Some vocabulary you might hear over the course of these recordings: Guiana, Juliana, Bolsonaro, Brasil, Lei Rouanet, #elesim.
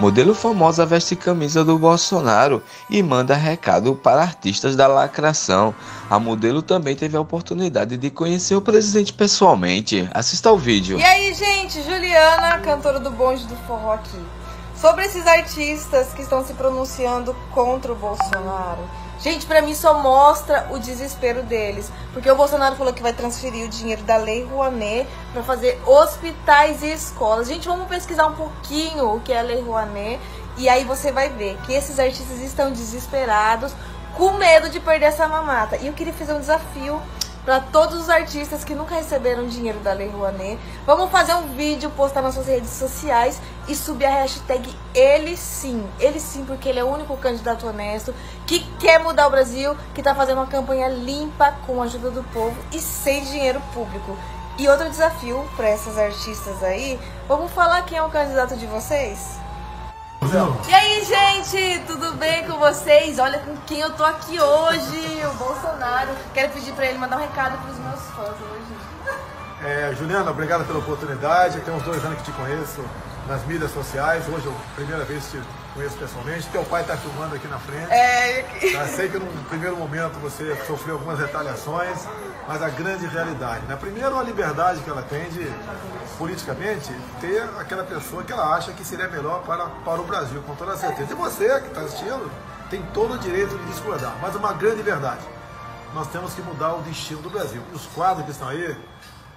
Modelo famosa veste camisa do Bolsonaro e manda recado para artistas da lacração. A modelo também teve a oportunidade de conhecer o presidente pessoalmente. Assista ao vídeo. E aí, gente, Juliana, cantora do bonde do forró aqui. Sobre esses artistas que estão se pronunciando contra o Bolsonaro. Gente, pra mim só mostra o desespero deles. Porque o Bolsonaro falou que vai transferir o dinheiro da Lei Rouanet pra fazer hospitais e escolas. Gente, vamos pesquisar um pouquinho o que é a Lei Rouanet. E aí você vai ver que esses artistas estão desesperados, com medo de perder essa mamata. E eu queria fazer um desafio pra todos os artistas que nunca receberam dinheiro da Lei Rouanet. Vamos fazer um vídeo, postar nas suas redes sociais e subir a hashtag #elesim. Ele sim, porque ele é o único candidato honesto que quer mudar o Brasil, que tá fazendo uma campanha limpa com a ajuda do povo e sem dinheiro público. E outro desafio pra essas artistas aí, vamos falar quem é o candidato de vocês? E aí, gente, tudo bem com vocês? Olha com quem eu tô aqui hoje, o Bolsonaro. Quero pedir pra ele mandar um recado pros meus fãs hoje. Juliana, obrigado pela oportunidade. Tem uns 2 anos que te conheço nas mídias sociais. Hoje é a primeira vez que te conheço pessoalmente. Teu pai tá filmando aqui na frente. Eu sei que num primeiro momento você sofreu algumas retaliações, mas a grande realidade, né? Primeiro, a liberdade que ela tem de, politicamente, ter aquela pessoa que ela acha que seria melhor para o Brasil, com toda certeza. E você, que está assistindo, tem todo o direito de discordar. Mas uma grande verdade, nós temos que mudar o destino do Brasil. E os quadros que estão aí,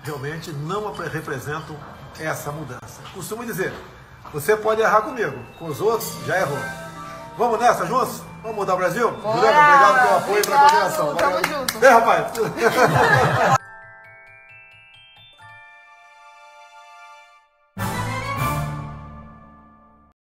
realmente, não representam essa mudança. Costumo dizer, você pode errar comigo, com os outros, já errou. Vamos nessa, juntos? Vamos mudar o Brasil? Obrigado pelo apoio e pela cooperação. Tamo junto. Rapaz.